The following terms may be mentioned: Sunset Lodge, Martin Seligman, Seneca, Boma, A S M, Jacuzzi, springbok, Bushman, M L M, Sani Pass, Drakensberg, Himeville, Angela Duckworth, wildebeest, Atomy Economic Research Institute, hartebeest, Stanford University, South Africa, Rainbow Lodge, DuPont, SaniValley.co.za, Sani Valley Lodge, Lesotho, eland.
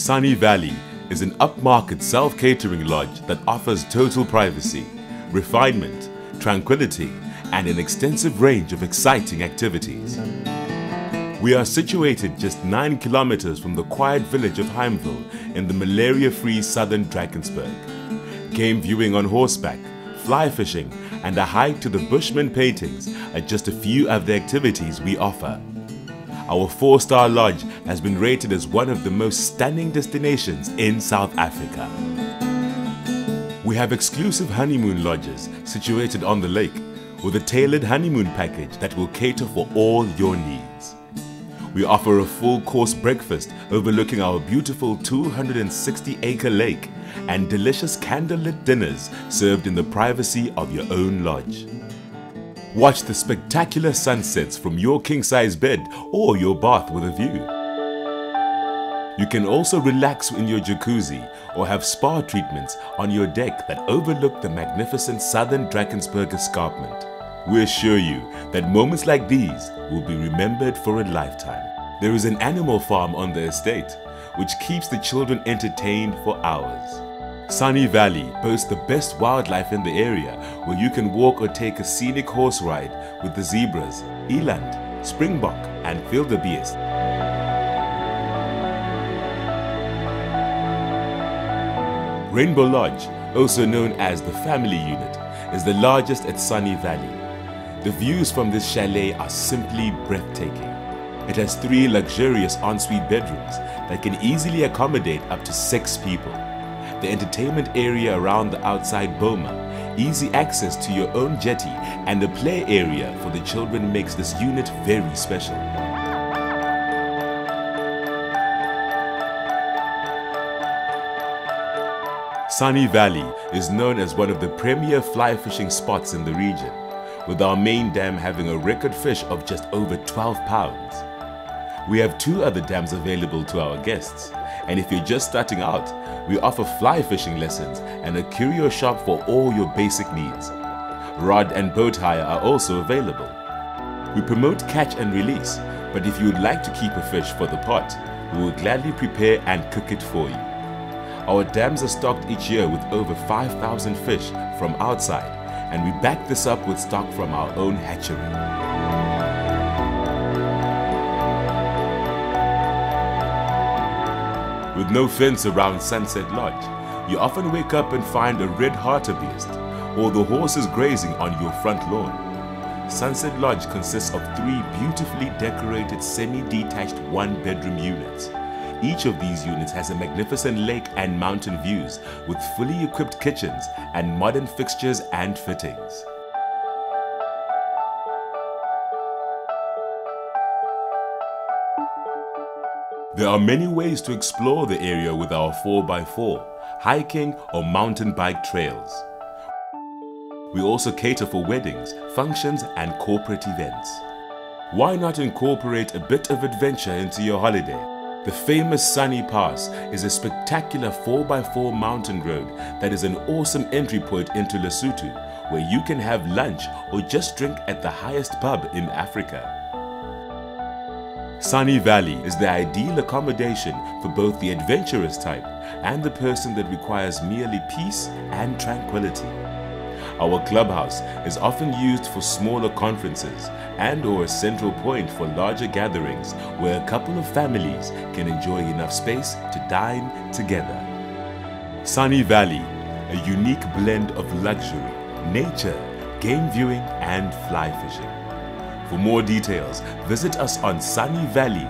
Sani Valley is an upmarket self-catering lodge that offers total privacy, refinement, tranquility, and an extensive range of exciting activities. We are situated just 9 kilometers from the quiet village of Himeville in the malaria-free southern Drakensberg. Game viewing on horseback, fly fishing, and a hike to the Bushman paintings are just a few of the activities we offer. Our 4-star lodge has been rated as one of the most stunning destinations in South Africa. We have exclusive honeymoon lodges situated on the lake with a tailored honeymoon package that will cater for all your needs. We offer a full-course breakfast overlooking our beautiful 260-acre lake and delicious candlelit dinners served in the privacy of your own lodge. Watch the spectacular sunsets from your king-size bed or your bath with a view. You can also relax in your jacuzzi or have spa treatments on your deck that overlook the magnificent southern Drakensberg escarpment. We assure you that moments like these will be remembered for a lifetime. There is an animal farm on the estate, which keeps the children entertained for hours. Sani Valley boasts the best wildlife in the area, where you can walk or take a scenic horse ride with the zebras, eland, springbok, and wildebeest. Rainbow Lodge, also known as the family unit, is the largest at Sani Valley. The views from this chalet are simply breathtaking. It has 3 luxurious ensuite bedrooms that can easily accommodate up to 6 people. The entertainment area around the outside Boma, easy access to your own jetty, and the play area for the children makes this unit very special. Sani Valley is known as one of the premier fly fishing spots in the region, with our main dam having a record fish of just over 12 pounds. We have 2 other dams available to our guests, and if you're just starting out, we offer fly fishing lessons and a curio shop for all your basic needs. Rod and boat hire are also available. We promote catch and release, but if you would like to keep a fish for the pot, we will gladly prepare and cook it for you. Our dams are stocked each year with over 5,000 fish from outside, and we back this up with stock from our own hatchery. With no fence around Sunset Lodge, you often wake up and find a red hartebeest or the horses grazing on your front lawn. Sunset Lodge consists of 3 beautifully decorated semi-detached 1-bedroom units. Each of these units has a magnificent lake and mountain views with fully equipped kitchens and modern fixtures and fittings. There are many ways to explore the area with our 4x4, hiking or mountain bike trails. We also cater for weddings, functions and corporate events. Why not incorporate a bit of adventure into your holiday? The famous Sani Pass is a spectacular 4x4 mountain road that is an awesome entry point into Lesotho, where you can have lunch or just drink at the highest pub in Africa. Sani Valley is the ideal accommodation for both the adventurous type and the person that requires merely peace and tranquility. Our clubhouse is often used for smaller conferences and/or a central point for larger gatherings where a couple of families can enjoy enough space to dine together. Sani Valley, a unique blend of luxury, nature, game viewing and fly fishing. For more details, visit us on SaniValley.co.za.